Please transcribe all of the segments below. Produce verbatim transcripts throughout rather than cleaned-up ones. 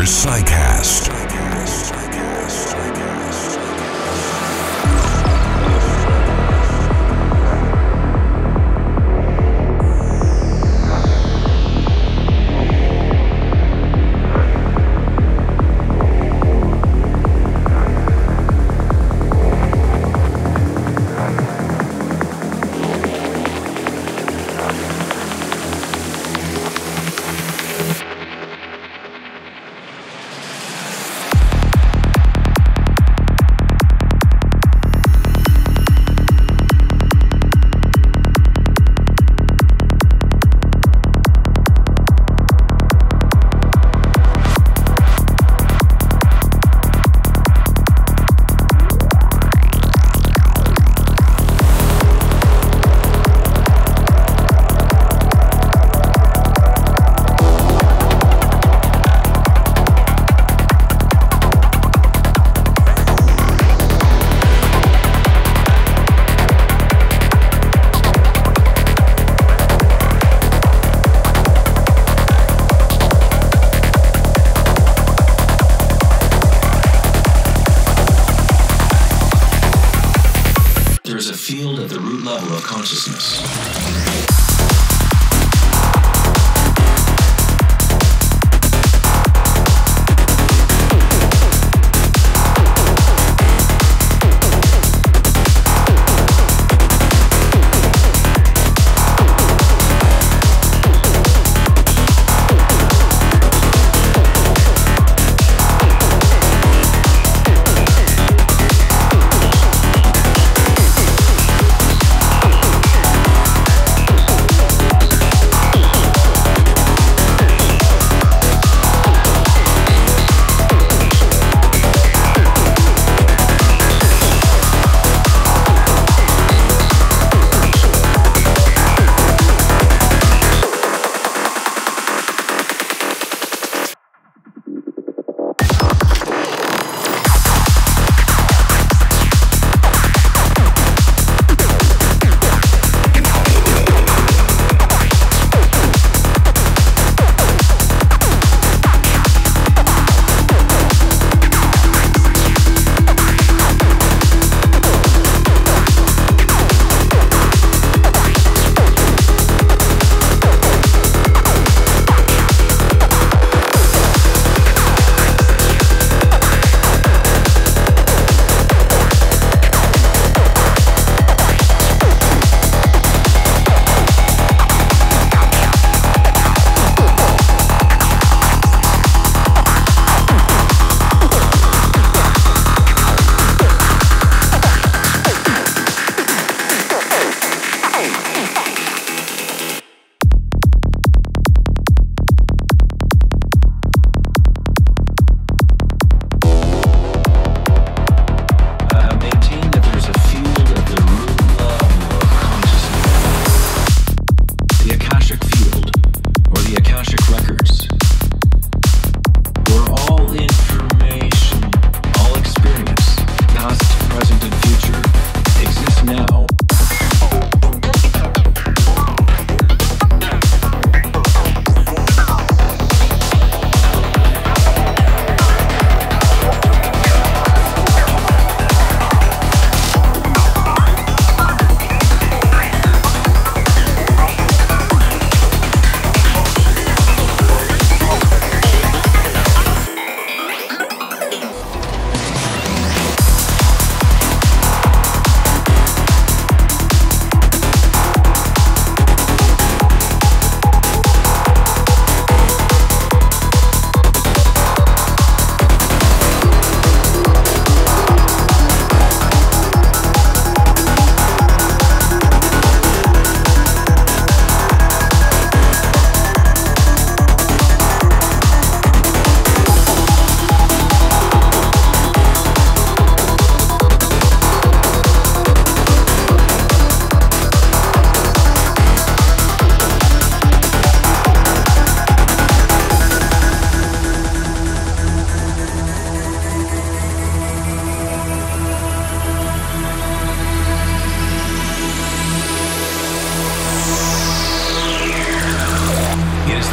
Universe PsyCast.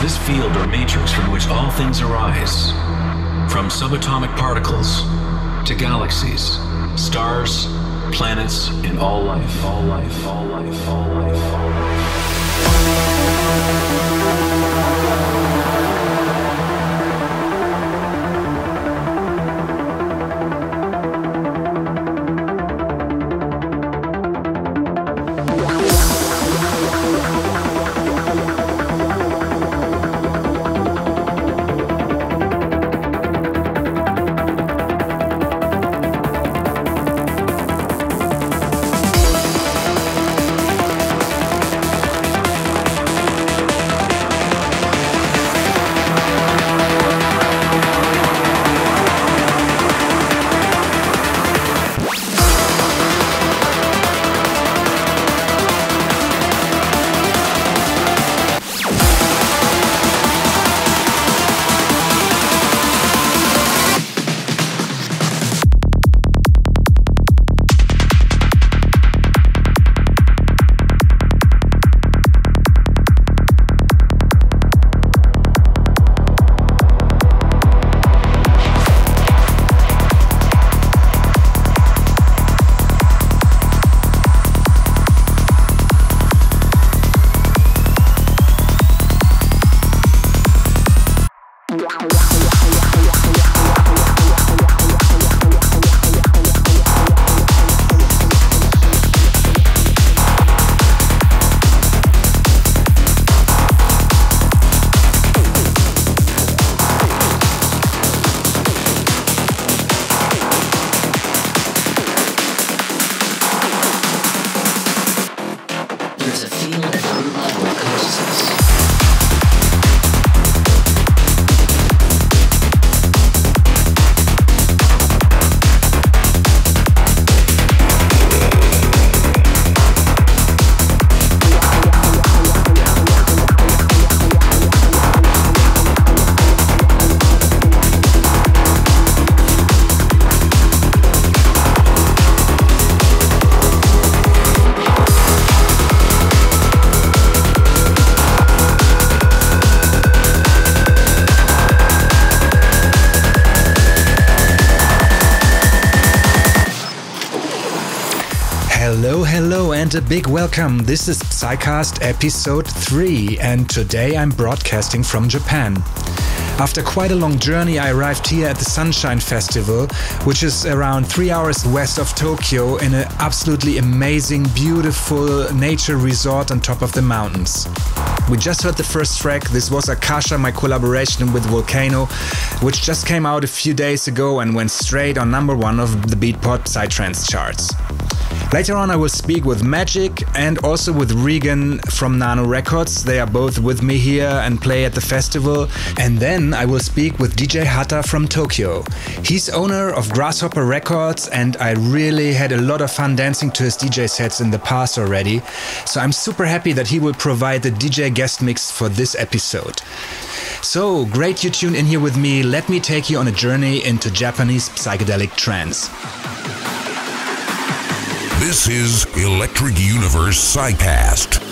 This field or matrix from which all things arise. From subatomic particles to galaxies, stars, planets, and all life, all life, all life, all life, all A big welcome. This is PsyCast episode three, and today I'm broadcasting from Japan. After quite a long journey, I arrived here at the Sunshine Festival, which is around three hours west of Tokyo in an absolutely amazing, beautiful nature resort on top of the mountains. We just heard the first track. This was Akasha, my collaboration with Volcano, which just came out a few days ago and went straight on number one of the Beatport Psytrance charts. Later on I will speak with Magik and also with Regan from Nano Records. They are both with me here and play at the festival. And then I will speak with D J Hatta from Tokyo. He's owner of Grasshopper Records, and I really had a lot of fun dancing to his D J sets in the past already. So I'm super happy that he will provide the D J guest mix for this episode. So great you tuned in here with me. Let me take you on a journey into Japanese psychedelic trance. This is Electric Universe PsyCast.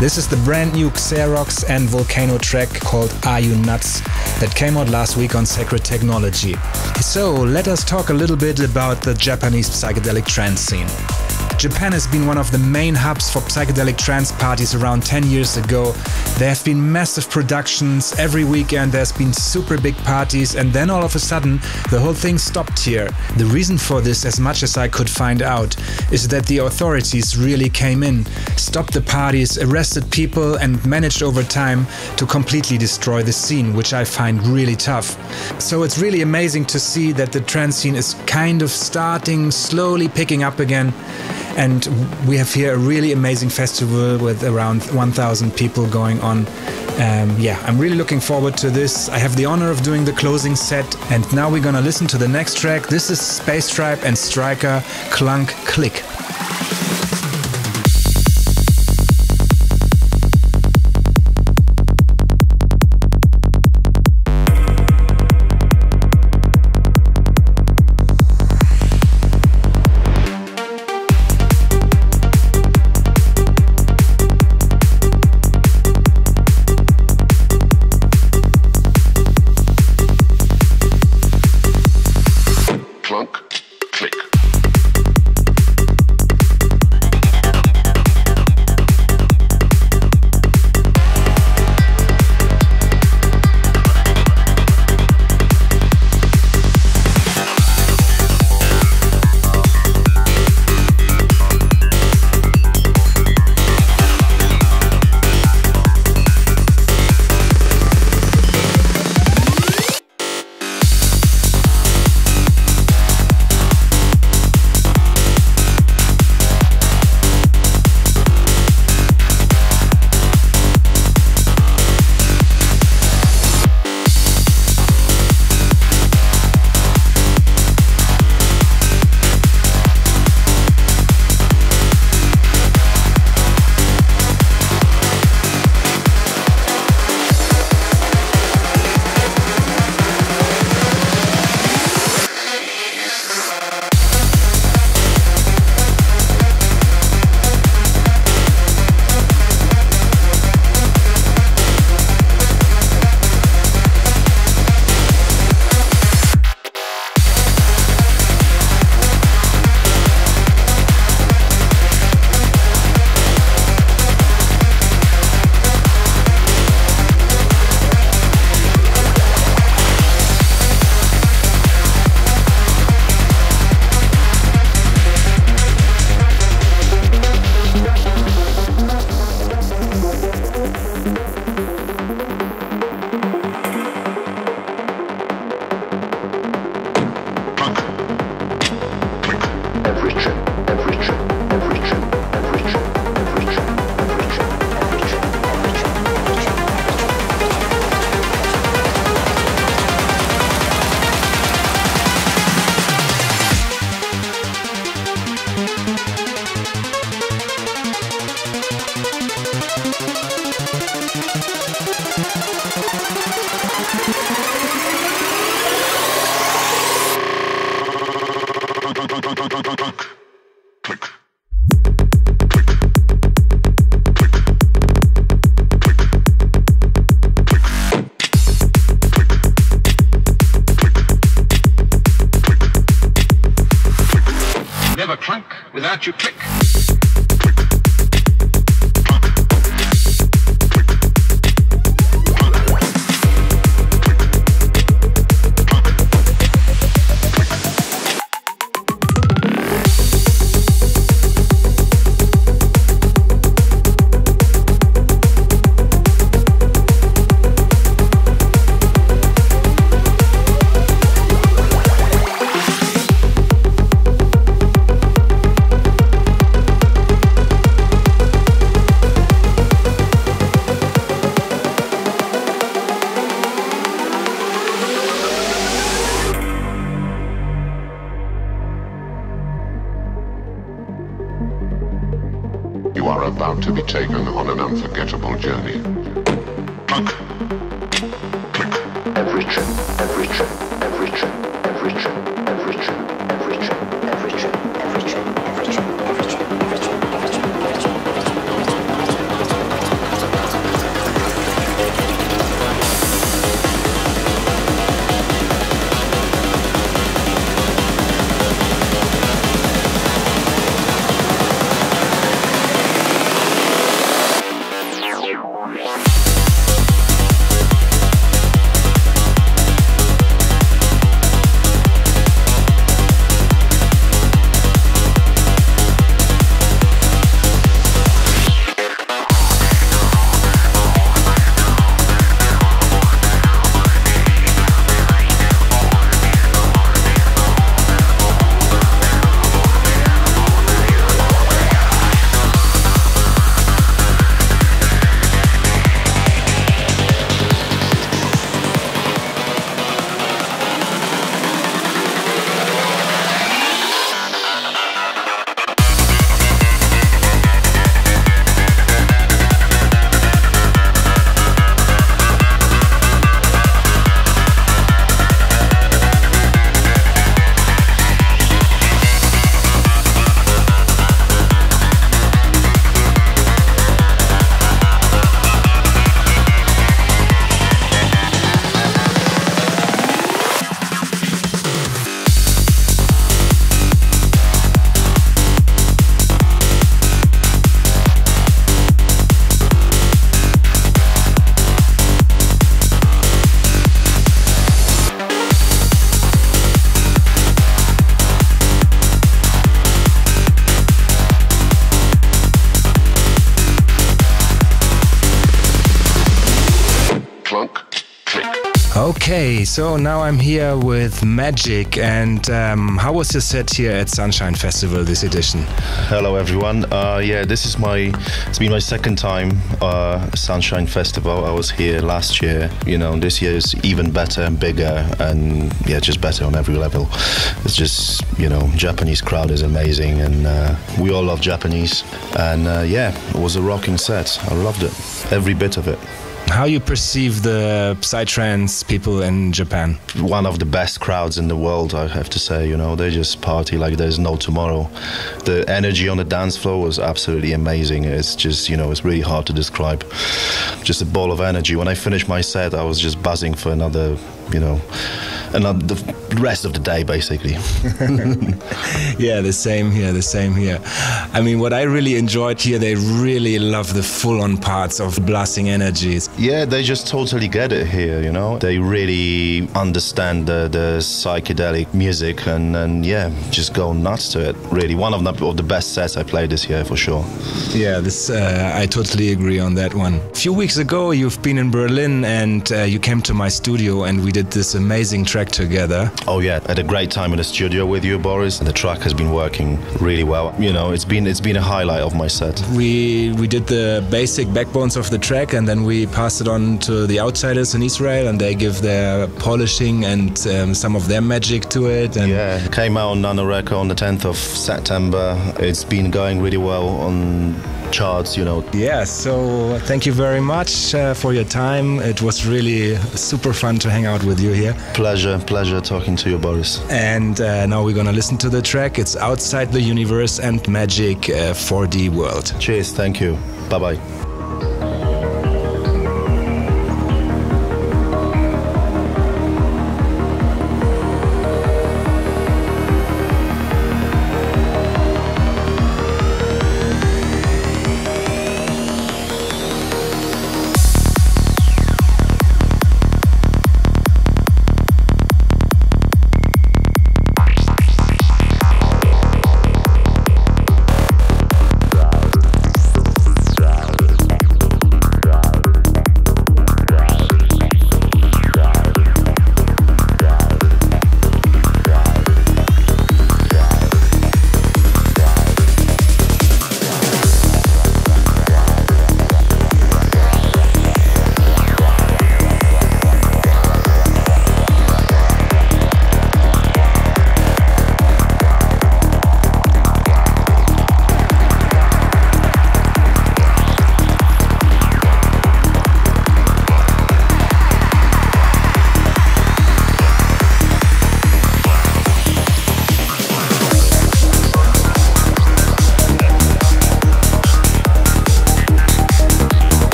This is the brand new Xerox and Volcano track called Are You Nuts that came out last week on Sacred Technology. So let us talk a little bit about the Japanese psychedelic trance scene. Japan has been one of the main hubs for psychedelic trance parties around ten years ago. There have been massive productions, every weekend there's been super big parties, and then all of a sudden the whole thing stopped here. The reason for this, as much as I could find out, is that the authorities really came in, stopped the parties, arrested people, and managed over time to completely destroy the scene, which I find really tough. So it's really amazing to see that the trance scene is kind of starting, slowly picking up again. And we have here a really amazing festival with around one thousand people going on. Um, yeah, I'm really looking forward to this. I have the honor of doing the closing set. And now we're gonna listen to the next track. This is Space Tribe and Striker, Clunk Click. You click. Okay, so now I'm here with Magik, and um, how was your set here at Sunshine Festival this edition? Hello everyone, uh, yeah, this is my, it's been my second time uh, Sunshine Festival. I was here last year, you know, this year is even better and bigger, and yeah, just better on every level. It's just, you know, Japanese crowd is amazing, and uh, we all love Japanese, and uh, yeah, it was a rocking set, I loved it, every bit of it. How you perceive the Psytrance people in Japan? One of the best crowds in the world, I have to say, you know, they just party like there's no tomorrow. The energy on the dance floor was absolutely amazing. It's just, you know, it's really hard to describe. Just a ball of energy. When I finished my set, I was just buzzing for another, you know, another the rest of the day, basically. Yeah, the same here, the same here. I mean, what I really enjoyed here, they really love the full-on parts of blasting energies. Yeah, they just totally get it here, you know. They really understand the, the psychedelic music and, and, yeah, just go nuts to it, really. One of the, of the best sets I played this year, for sure. Yeah, this uh, I totally agree on that one. A few weeks ago, you've been in Berlin, and uh, you came to my studio, and we did this amazing track together. Oh yeah, I had a great time in the studio with you, Boris. The track has been working really well. You know, it's been it's been a highlight of my set. We we did the basic backbones of the track, and then we passed it on to the Outsiders in Israel, and they give their polishing and um, some of their magic to it. And yeah, came out on Nano Records on the tenth of September. It's been going really well on charts, you know. Yeah, so thank you very much uh, for your time. It was really super fun to hang out with you here. Pleasure, pleasure talking to you, Boris. And uh, now we're gonna listen to the track. It's Outside the Universe and Magik, uh, four D World. Cheers, thank you. Bye-bye.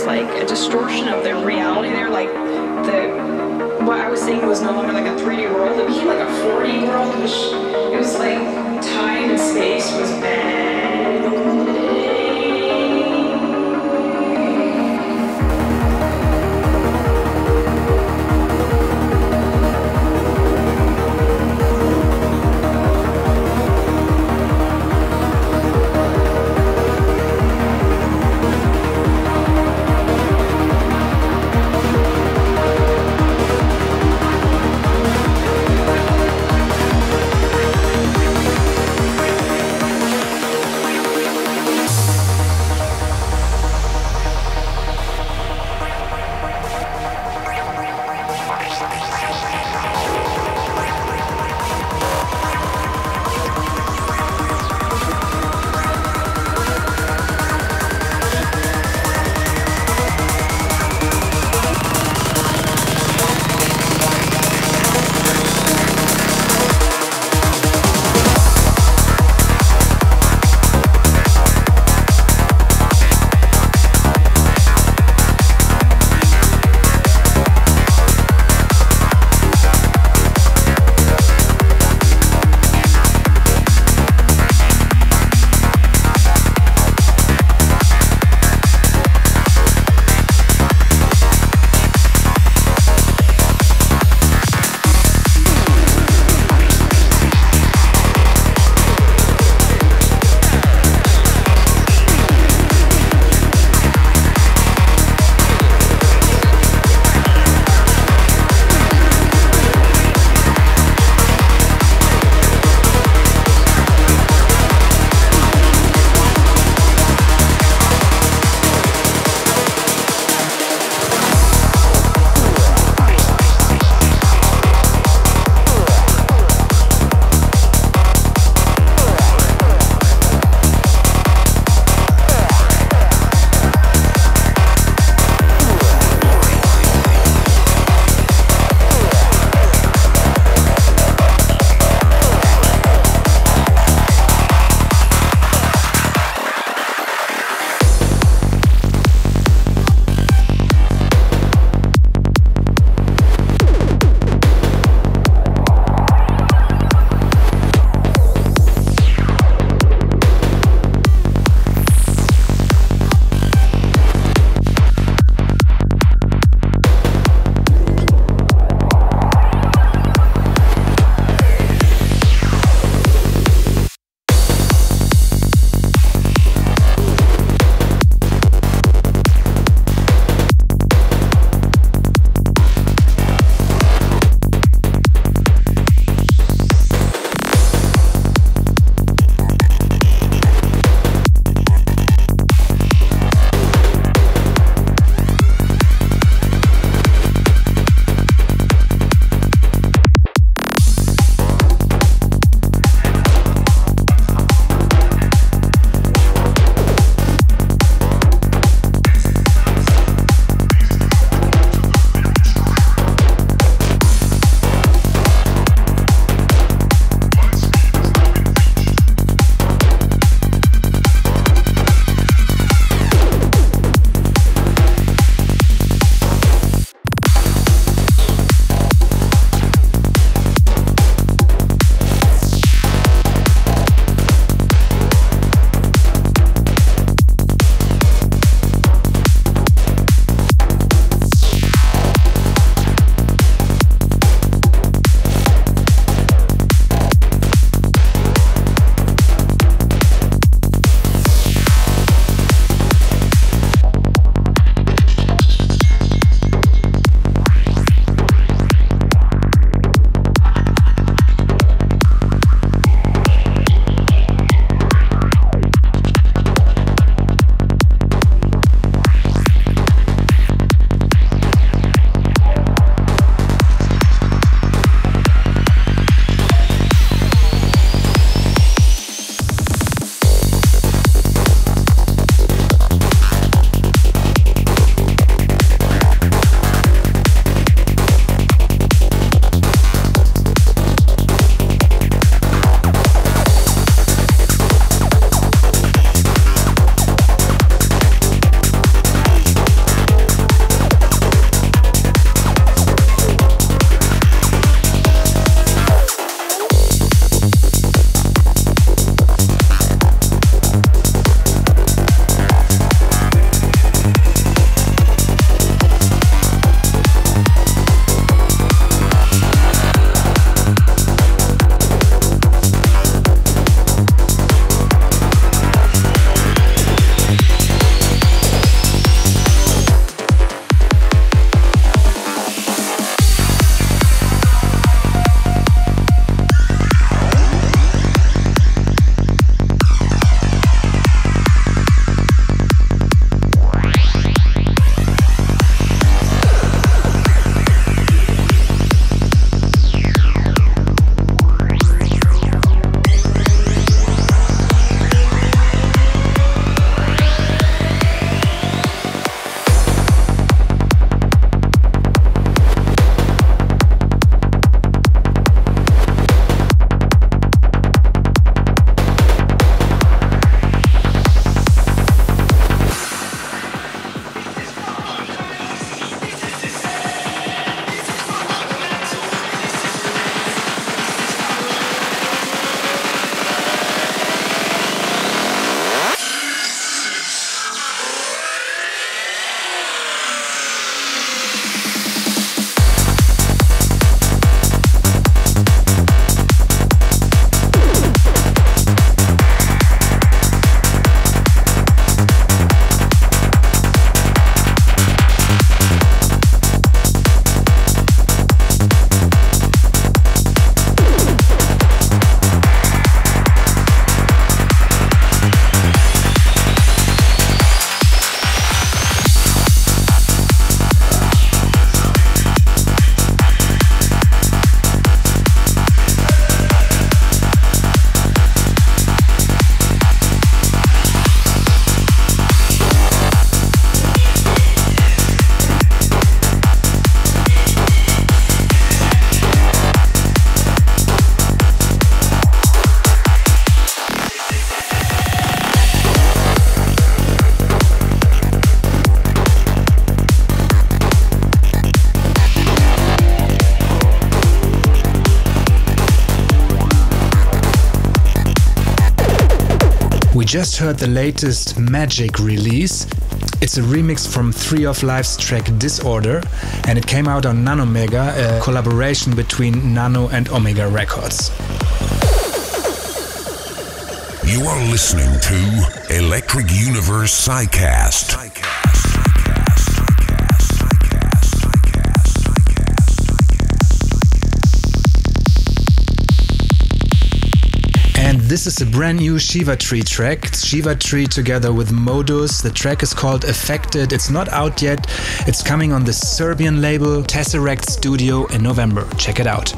just like a distortion of the reality there. Like the what I was seeing was no longer like a three D world. It became like a four D world. It was, it was like time and space was bad. We just heard the latest Magik release. It's a remix from Three of Life's track Disorder, and it came out on Nano Omega, a collaboration between Nano and Omega Records. You are listening to Electric Universe PsyCast. This is a brand new Shiva Tree track. It's Shiva Tree together with Modus. The track is called Affected. It's not out yet. It's coming on the Serbian label Tesseract Studio in November. Check it out.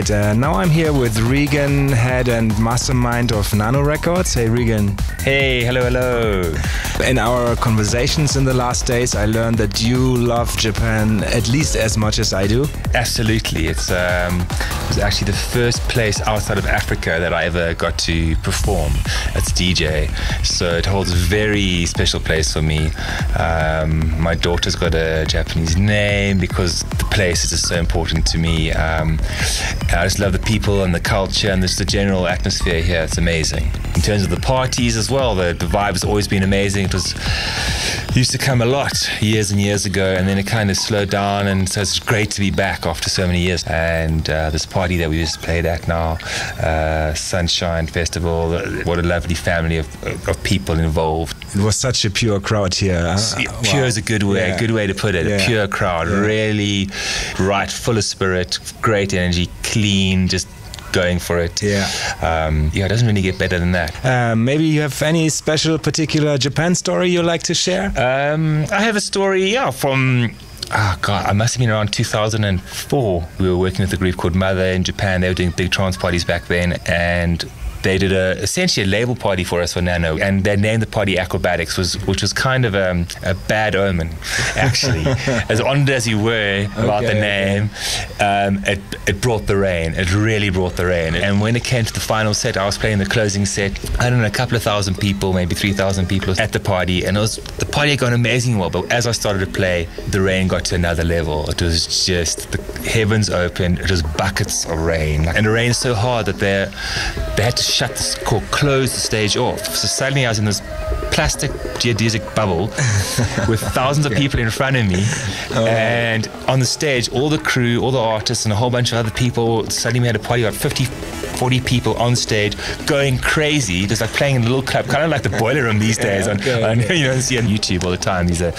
right, uh, now I'm here with Regan, head and mastermind of Nano Records. Hey Regan. Hey, hello, hello. In our conversations in the last days, I learned that you love Japan at least as much as I do. Absolutely. It's, um, it's actually the first place outside of Africa that I ever got to perform as D J. So it holds a very special place for me. Um, my daughter's got a Japanese name because the place is just so important to me. Um, I just love the people and the culture and just the general atmosphere here. It's amazing. In terms of the parties as well, the, the vibe has always been amazing. It was it used to come a lot years and years ago, and then it kind of slowed down, and so it's great to be back after so many years. And uh, this party that we just played at now, uh, Sunshine Festival, what a lovely family of, of people involved. It was such a pure crowd here. Huh? Pure wow. is a good way, yeah. a good way to put it. Yeah. A pure crowd, yeah. really right, full of spirit, great energy, clean, just going for it. Yeah. Um, yeah, it doesn't really get better than that. Uh, maybe you have any special particular Japan story you like to share? Um, I have a story, yeah, from... Oh God, I must have been around two thousand four. We were working with a group called Mother in Japan. They were doing big trance parties back then, and they did a, essentially a label party for us for Nano, and they named the party Acrobatics, was, which was kind of a, a bad omen, actually. As honest as you were about okay, the name, okay. um, it, it brought the rain. It really brought the rain. And when it came to the final set, I was playing the closing set. I don't know, a couple of thousand people, maybe three thousand people at the party, and it was, the party had gone amazing well, but as I started to play, the rain got to another level. It was just, the heavens opened, it was buckets of rain. And the rain so hard that they they had to shut this, or close the stage off. So suddenly I was in this plastic geodesic bubble with thousands of people in front of me, oh. and on the stage all the crew, all the artists and a whole bunch of other people. Suddenly we had a party about fifty, forty people on stage going crazy, just like playing in a little club, kind of like the Boiler Room these days. yeah, okay, on, on, yeah. You know, see on YouTube all the time, these are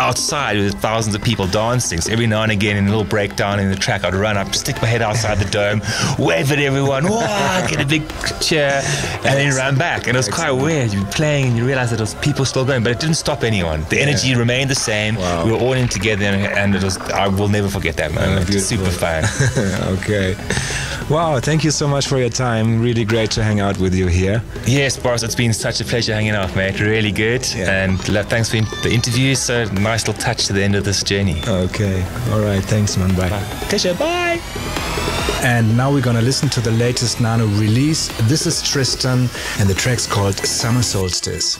outside with thousands of people dancing. So every now and again in a little breakdown in the track, I'd run up, stick my head outside the dome, wave at everyone, wow, get a big chair, and then ran back. And it was quite weird. You were playing and you realized that there was people still going, but it didn't stop anyone. The energy yeah. remained the same. Wow. We were all in together, and it was, I will never forget that moment. Oh, super fun. Okay. Wow, thank you so much for your time. Really great to hang out with you here. Yes, Boris, it's been such a pleasure hanging out, mate. Really good. Yeah. And thanks for the interview. So nice little touch to the end of this journey. Okay. All right. Thanks, man. Bye. Bye. Pleasure. Bye. And now we're gonna listen to the latest Nano release. This is Tristan, and the track's called Summer Solstice.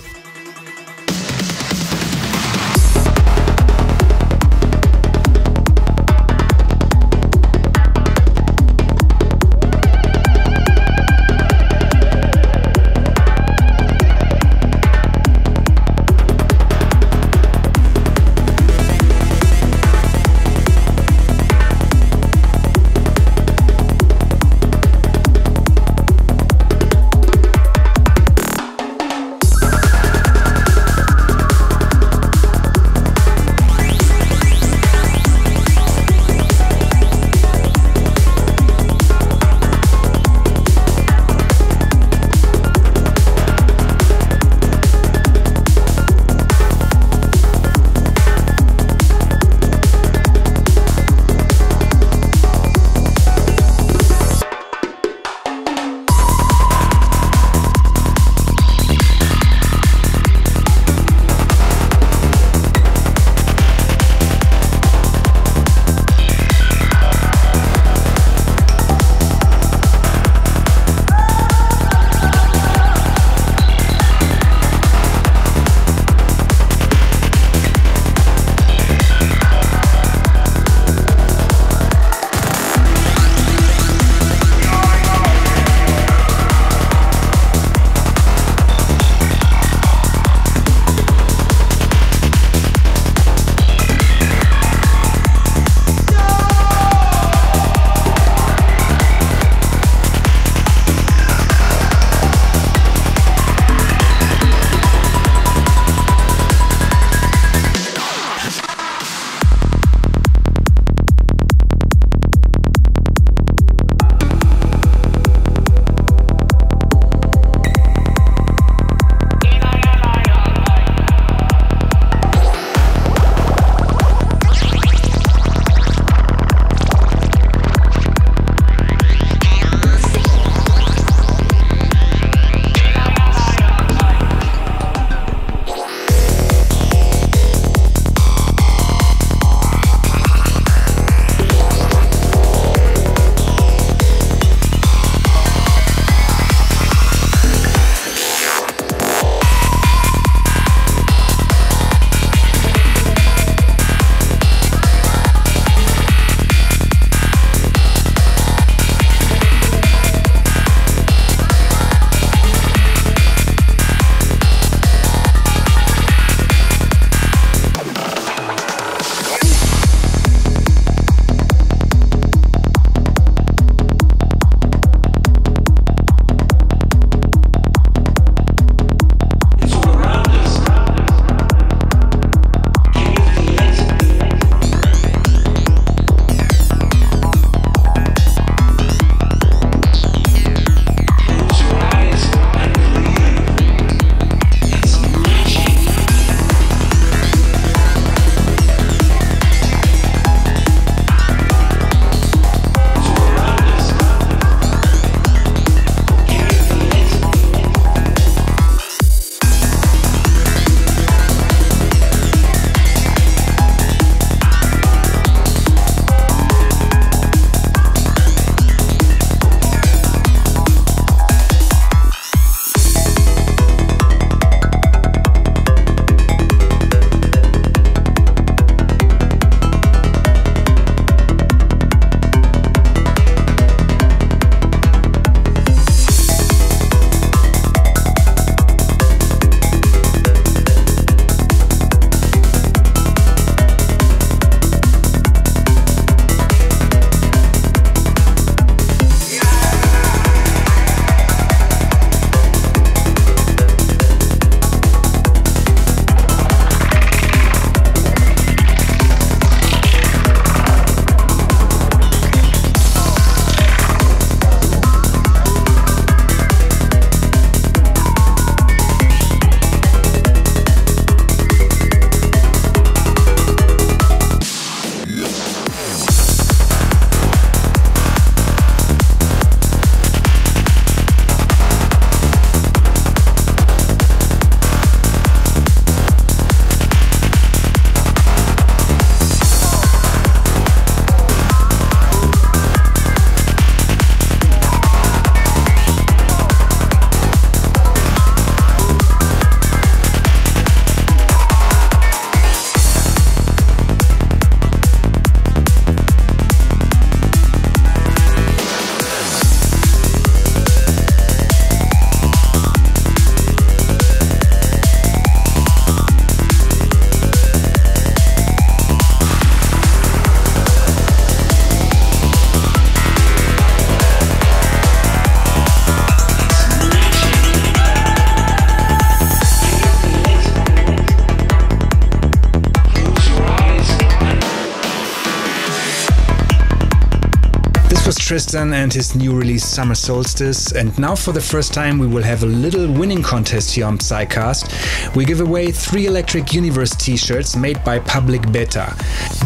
Tristan and his new release Summer Solstice, and now for the first time we will have a little winning contest here on PsyCast. We give away three Electric Universe t-shirts made by Public Beta.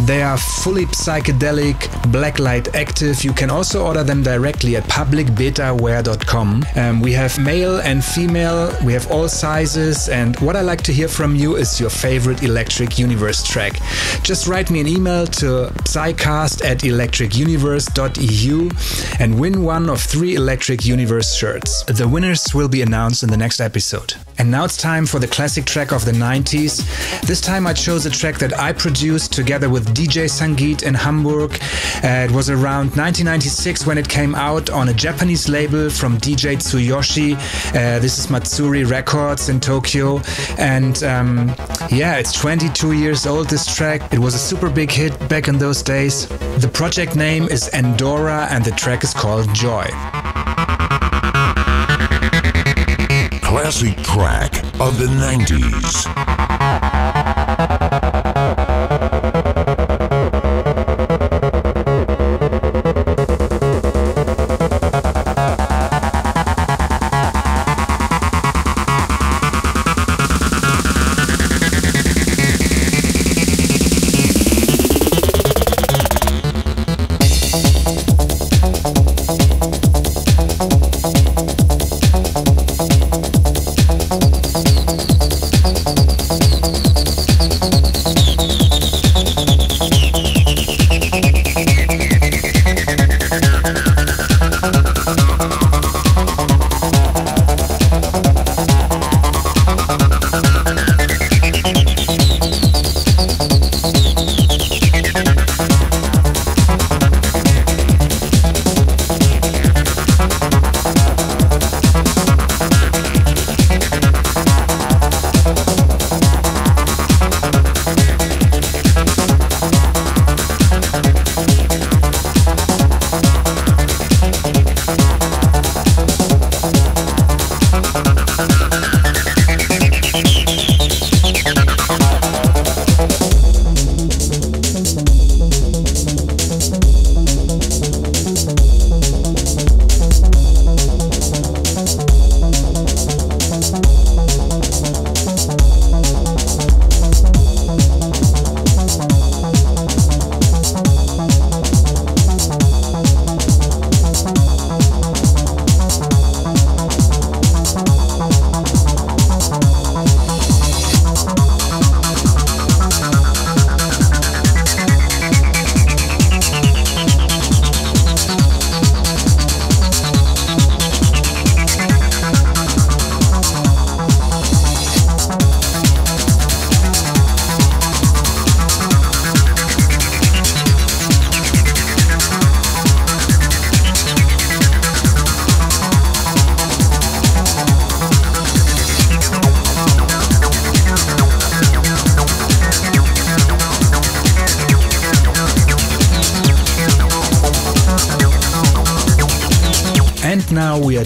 They are fully psychedelic, blacklight active. You can also order them directly at public beta wear dot com. Um, we have male and female, we have all sizes, and what I like to hear from you is your favorite Electric Universe track. Just write me an email to psycast at electric universe dot e u and win one of three Electric Universe shirts. The winners will be announced in the next episode. And now it's time for the classic track of the nineties. This time I chose a track that I produced together with D J Sangeet in Hamburg. Uh, it was around nineteen ninety-six when it came out on a Japanese label from D J Tsuyoshi. Uh, this is Matsuri Records in Tokyo. And um, yeah, it's twenty-two years old, this track. It was a super big hit back in those days. The project name is Endora and the track is called Joy. Classic track of the nineties.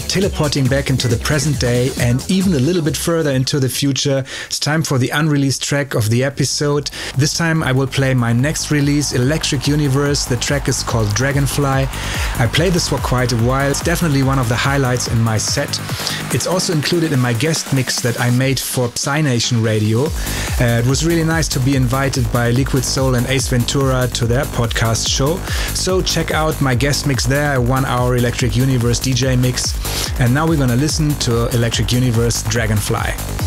Teleporting back into the present day and even a little bit further into the future. It's time for the unreleased track of the episode. This time I will play my next release, Electric Universe. The track is called Dragonfly. I played this for quite a while. It's definitely one of the highlights in my set. It's also included in my guest mix that I made for Psy Nation Radio. Uh, it was really nice to be invited by Liquid Soul and Ace Ventura to their podcast show. So check out my guest mix there, a one-hour Electric Universe D J mix. And now we're gonna listen to Electric Universe Dragonfly.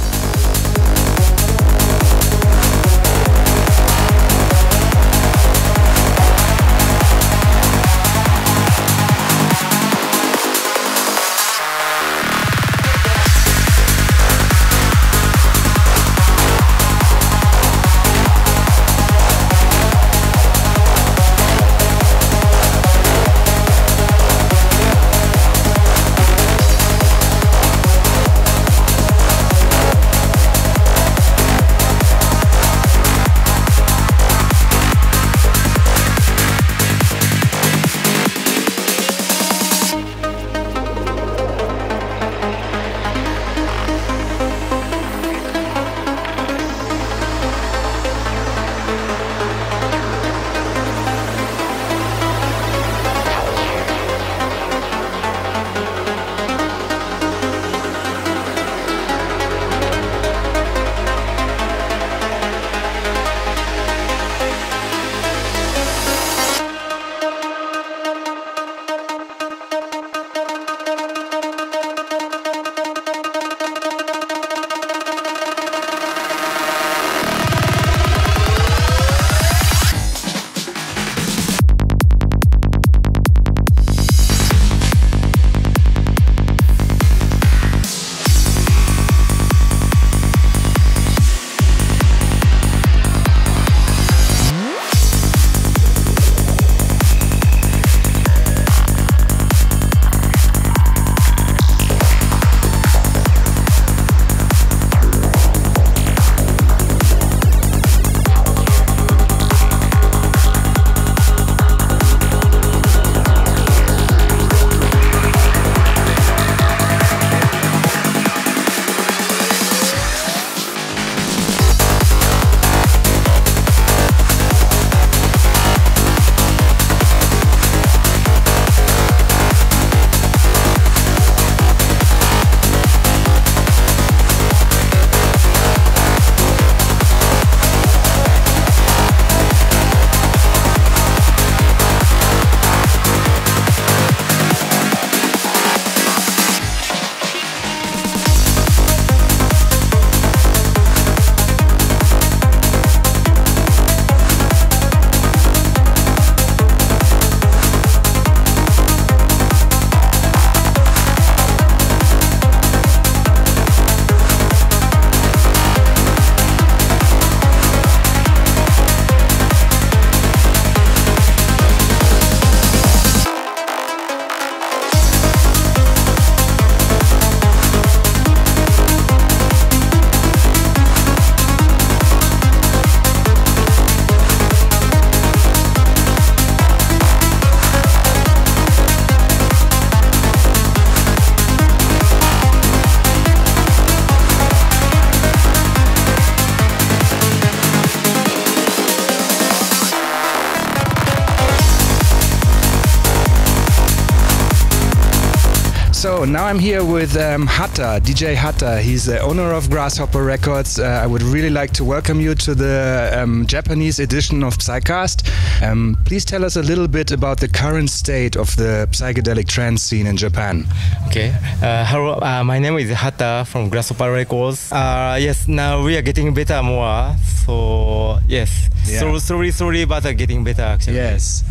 now I'm here with um, Hatta, D J Hatta. He's the owner of Grasshopper Records. Uh, I would really like to welcome you to the um, Japanese edition of PsyCast. Um, please tell us a little bit about the current state of the psychedelic trance scene in Japan. Okay. Uh, hello, uh, my name is Hatta from Grasshopper Records. Uh, yes, now we are getting better more. So, yes. Yeah. So, sorry, sorry, but uh, getting better actually. Yes.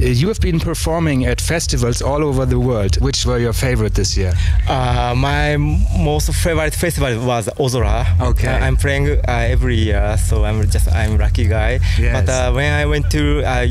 You have been performing at festivals all over the world. Which were your favorite this year? Uh, my most favorite festival was Ozora. Okay. Uh, I'm playing uh, every year, so I'm just I'm lucky guy. Yes. But uh, when I went to uh,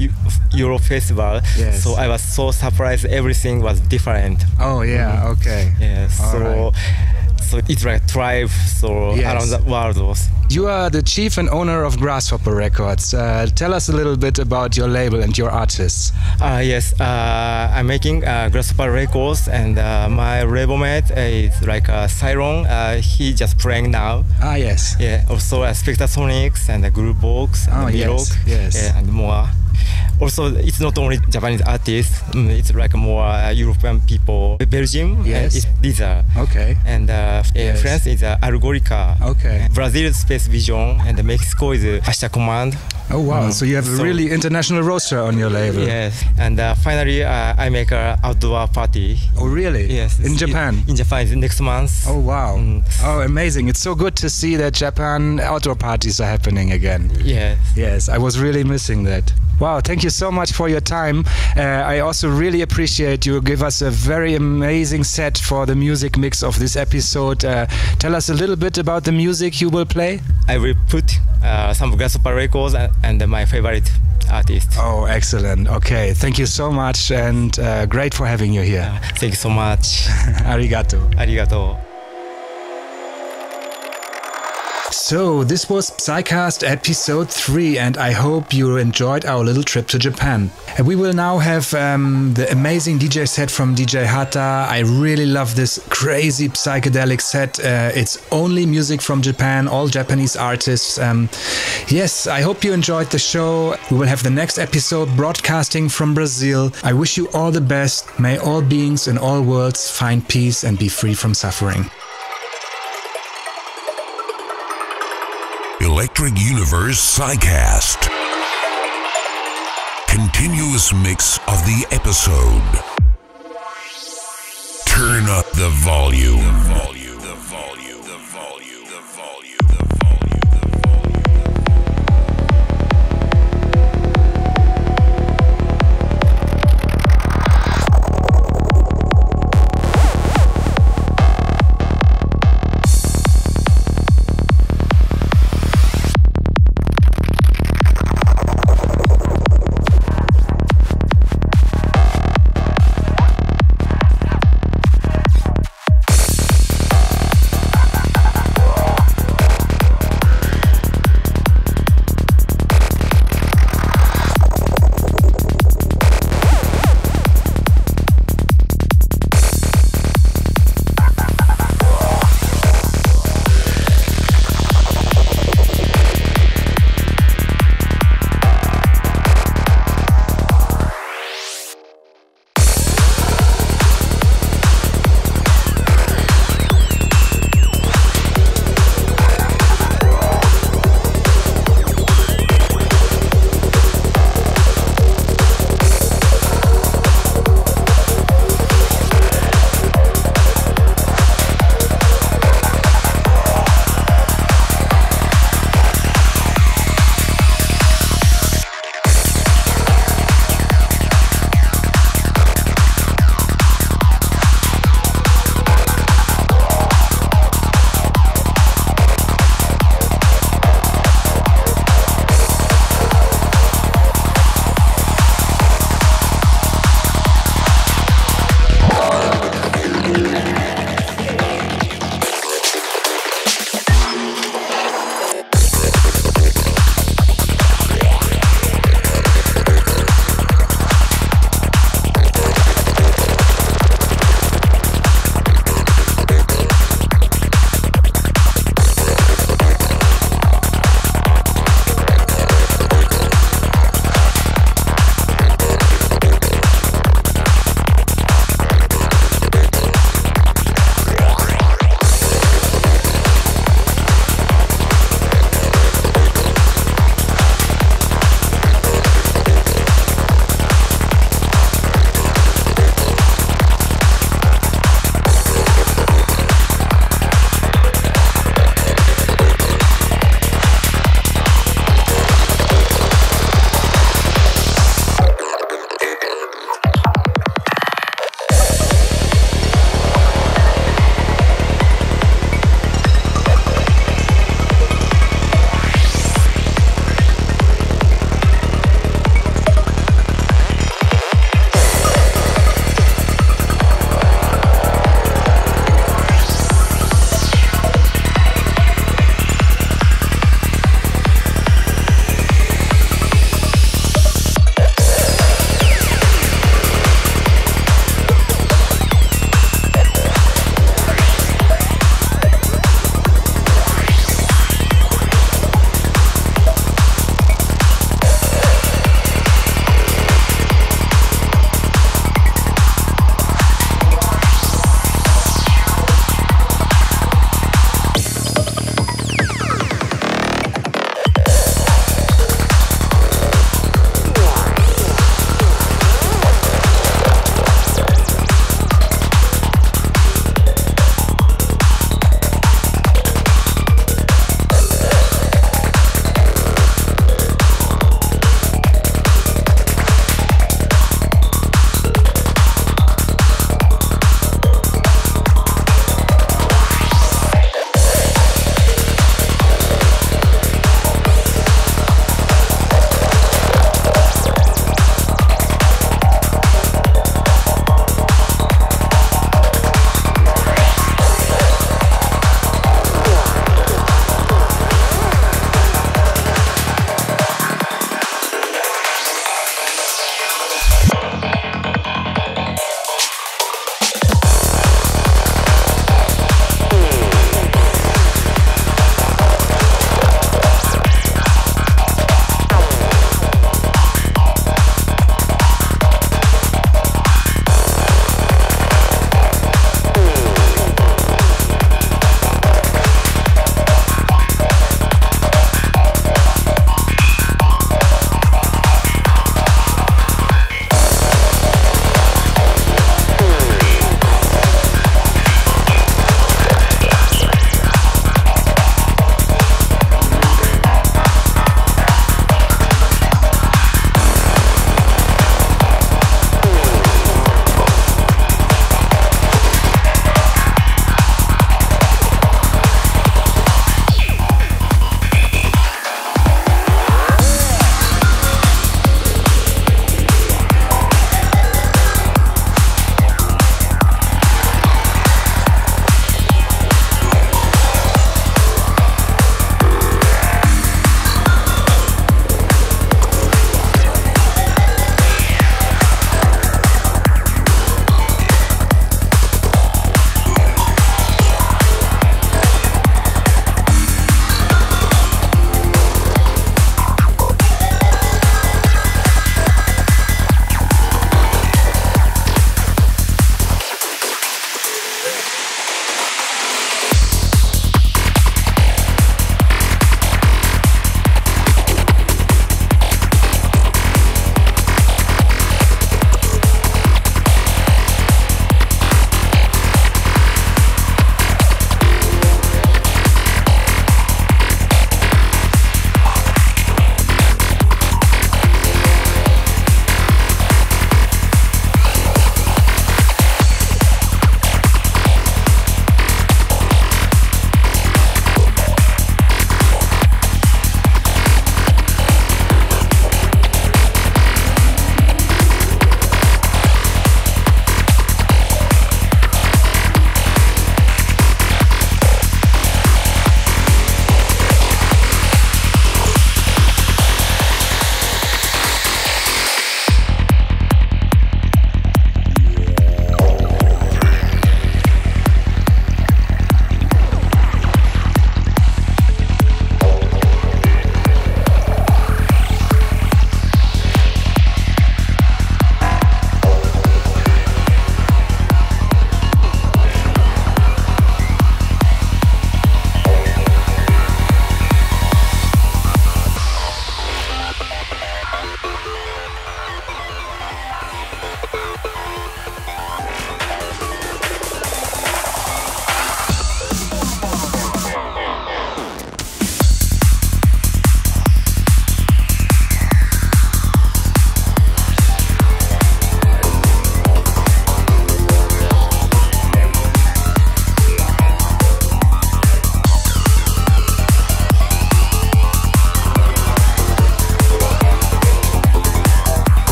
Europe Festival, yes. so I was so surprised. Everything was different. Oh yeah. Mm-hmm. Okay. Yes. All so. Right. So it's like tribe, so yes. around the world. You are the chief and owner of Grasshopper Records. Uh, tell us a little bit about your label and your artists. Uh, yes, uh, I'm making uh, Grasshopper Records, and uh, my label mate is like uh, Siron. Uh, he just playing now. Ah yes. Yeah. Also uh, Spectrasonics and the uh, Groovebox and oh, the Milok, yes. Yes. Yeah, and more. Also, it's not only Japanese artists, it's like more uh, European people. Belgium, yes. uh, is Liza. Okay. And uh, yes. France is uh, Algorica. Okay. Brazil is Space Vision, and Mexico is uh, Asha Command. Oh wow, mm. so you have a so, really international roster on your label. Yes, and uh, finally uh, I make an outdoor party. Oh really? Yes. In Japan? It, in Japan, next month. Oh wow. Mm. Oh amazing, it's so good to see that Japan outdoor parties are happening again. Yes. Yes, I was really missing that. Wow, thank you so much for your time. Uh, I also really appreciate you give us a very amazing set for the music mix of this episode. Uh, tell us a little bit about the music you will play. I will put uh, some Grasshopper Records and, and my favorite artist. Oh, excellent. Okay, thank you so much and uh, great for having you here. Uh, thank you so much. Arigato. Arigato. So this was PsyCast episode three, and I hope you enjoyed our little trip to Japan. And we will now have um, the amazing D J set from D J Hatta. I really love this crazy psychedelic set. Uh, it's only music from Japan, all Japanese artists. Um, yes, I hope you enjoyed the show. We will have the next episode broadcasting from Brazil. I wish you all the best. May all beings in all worlds find peace and be free from suffering. Electric Universe PsyCast. Continuous mix of the episode. Turn up the volume. The volume. The volume. The volume. The volume. The volume. The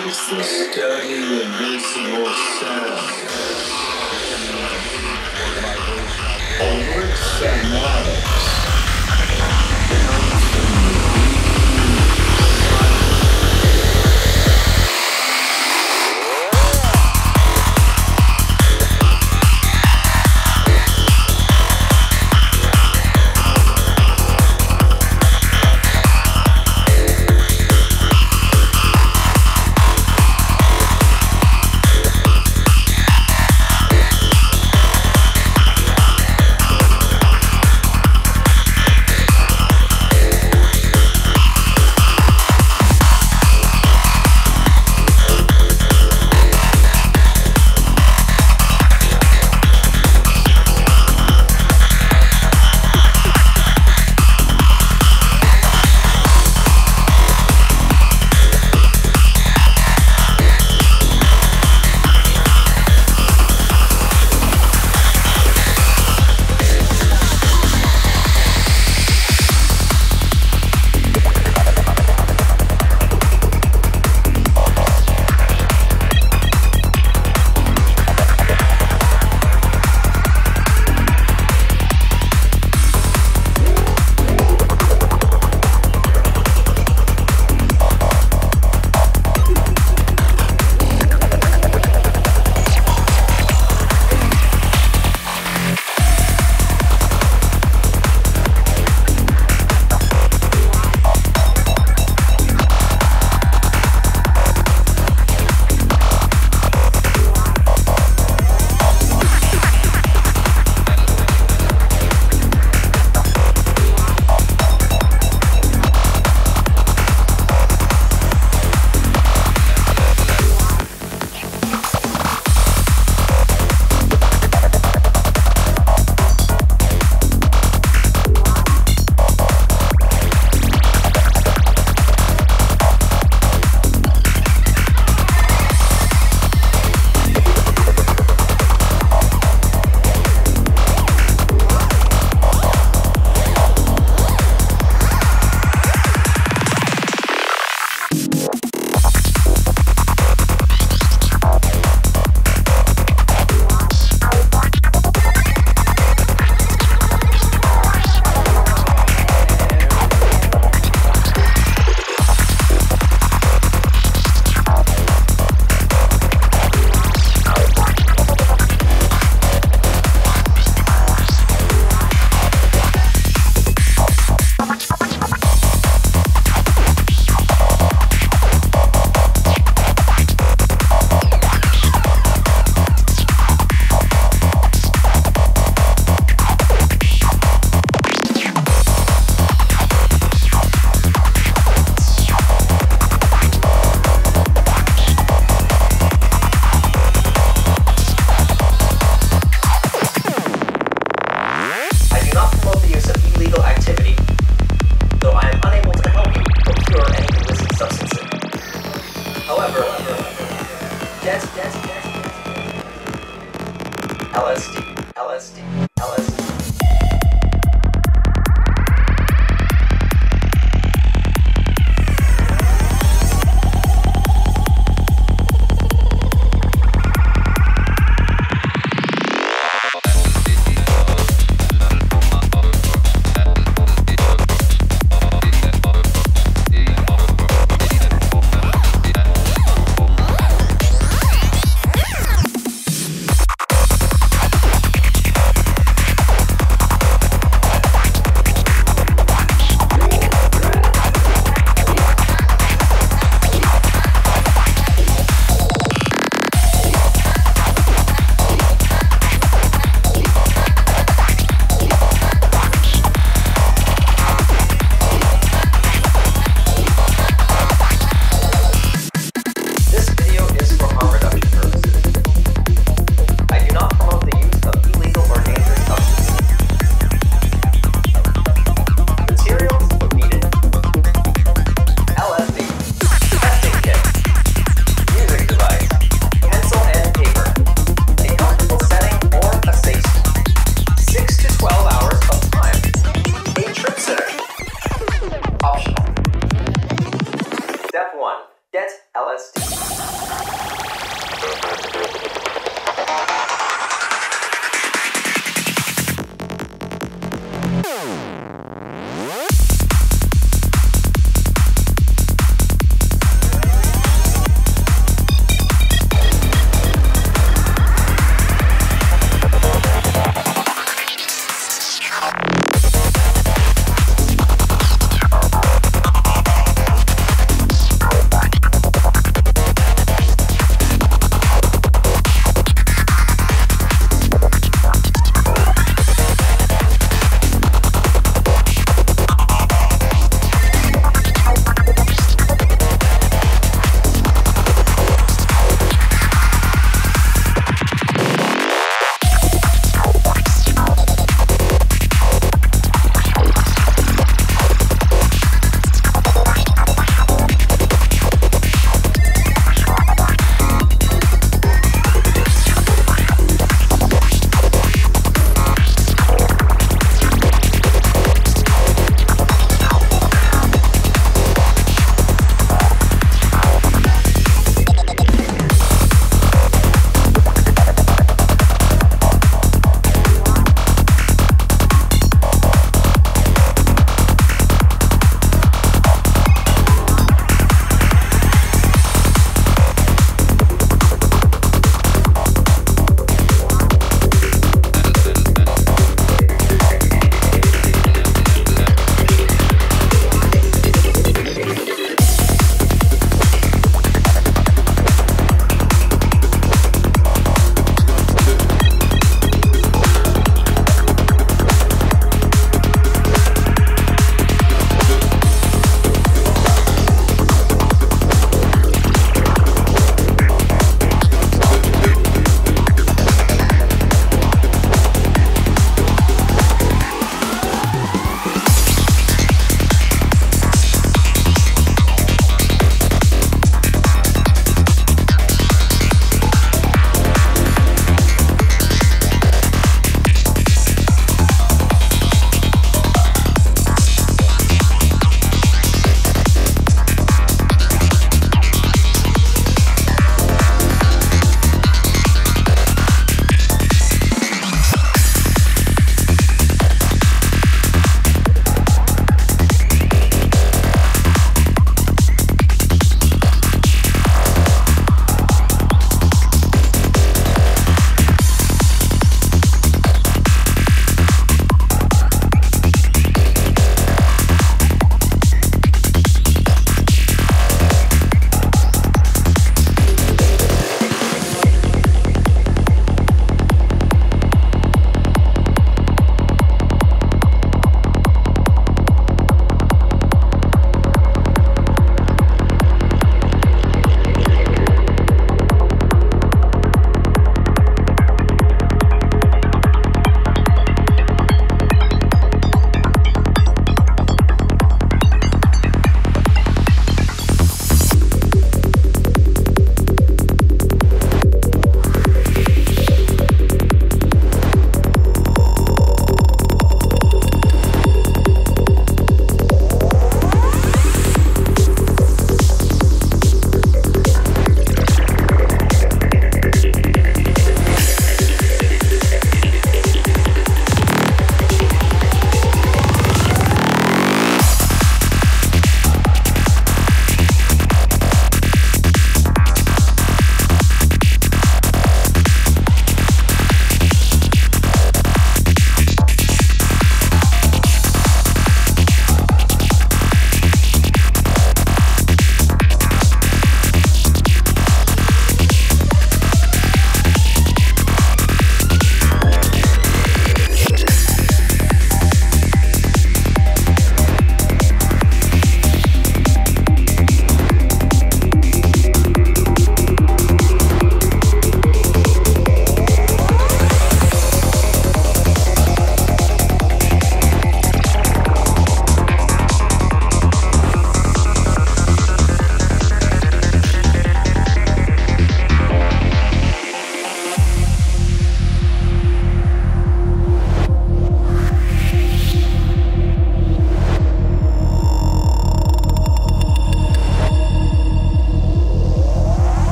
It's the steady invisible sound. Over fanatics.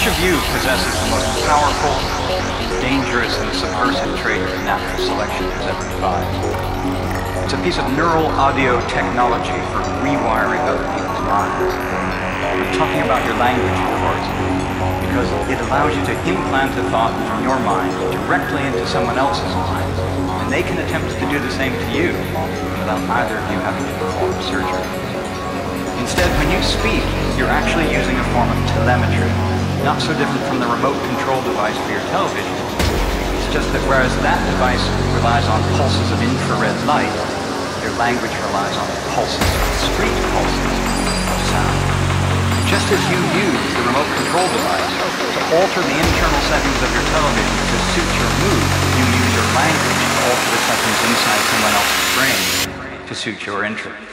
Which of you possesses the most powerful, dangerous, and subversive trait that natural selection has ever devised? It's a piece of neural audio technology for rewiring other people's minds. We're talking about your language, of course, because it allows you to implant a thought from your mind directly into someone else's mind, and they can attempt to do the same to you without either of you having to perform surgery. Instead, when you speak, you're actually using a form of telemetry, not so different from the remote control device for your television. It's just that whereas that device relies on pulses of infrared light, your language relies on pulses, discrete pulses of sound. Just as you use the remote control device to alter the internal settings of your television to suit your mood, you use your language to alter the settings inside someone else's brain to suit your interest.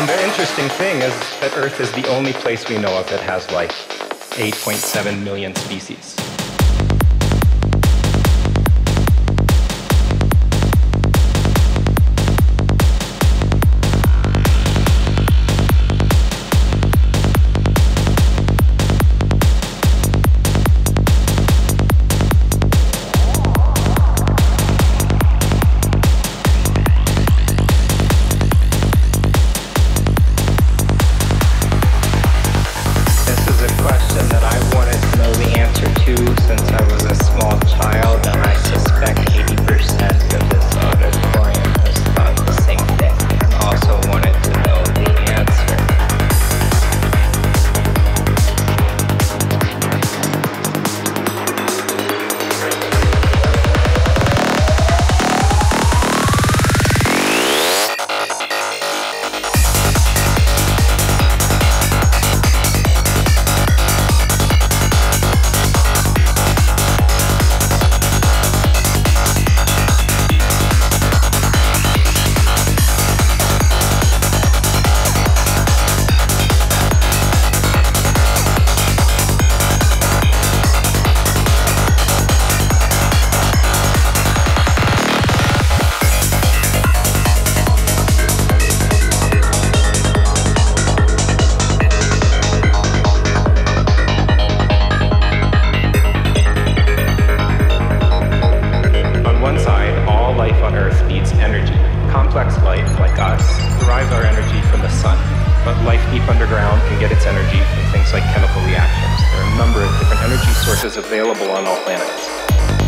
And the interesting thing is that Earth is the only place we know of that has life. eight point seven million species. Sources available on all planets.